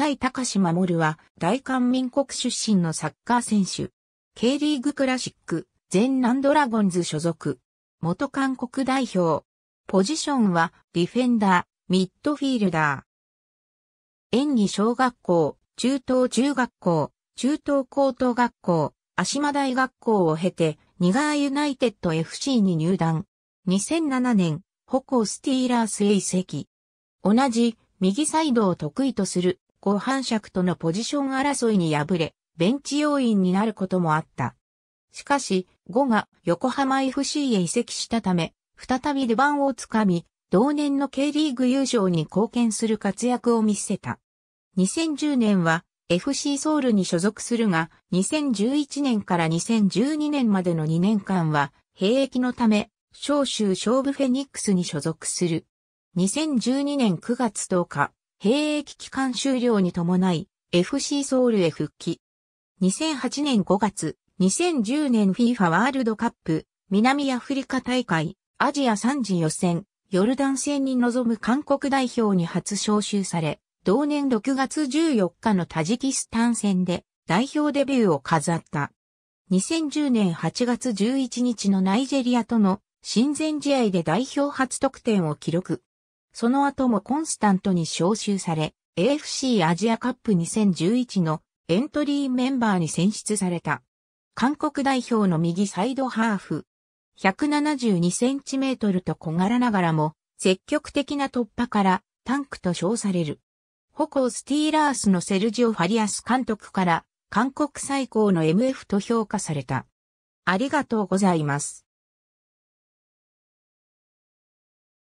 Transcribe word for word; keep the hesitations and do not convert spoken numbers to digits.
崔高志守は大韓民国出身のサッカー選手。Kリーグクラシック、全南ドラゴンズ所属。元韓国代表。ポジションはディフェンダー、ミッドフィールダー。延喜小学校、中東中学校、中東高等学校、足間大学校を経て、ニガーユナイテッド エフシー に入団。にせんななねん、ホコスティーラースへ移籍。同じ、右サイドを得意とする、ゴ・ハンシャクとのポジション争いに敗れ、ベンチ要員になることもあった。しかし、ゴが横浜 エフシー へ移籍したため、再びルバンをつかみ、同年の K リーグ優勝に貢献する活躍を見せた。にせんじゅうねんは エフシー ソウルに所属するが、にせんじゅういちねんからにせんじゅうにねんまでのにねんかんは、兵役のため、湘州湘武フェニックスに所属する。にせんじゅうにねんくがつとおか、兵役期間終了に伴い、エフシー ソウルへ復帰。にせんはちねんごがつ、にせんじゅうねん フィファ ワールドカップ、南アフリカ大会。アジアさん次予選、ヨルダン戦に臨む韓国代表に初招集され、同年ろくがつじゅうよっかのタジキスタン戦で代表デビューを飾った。にせんじゅうねんはちがつじゅういちにちのナイジェリアとの親善試合で代表初得点を記録。その後もコンスタントに招集され、エーエフシー アジアカップにせんじゅういちのエントリーメンバーに選出された。韓国代表の右サイドハーフ。ひゃくななじゅうにセンチメートルと小柄ながらも、積極的な突破からタンクと称される。ホコスティーラースのセルジオ・ファリアス監督から、韓国最高のエムエフ と評価された。ありがとうございます。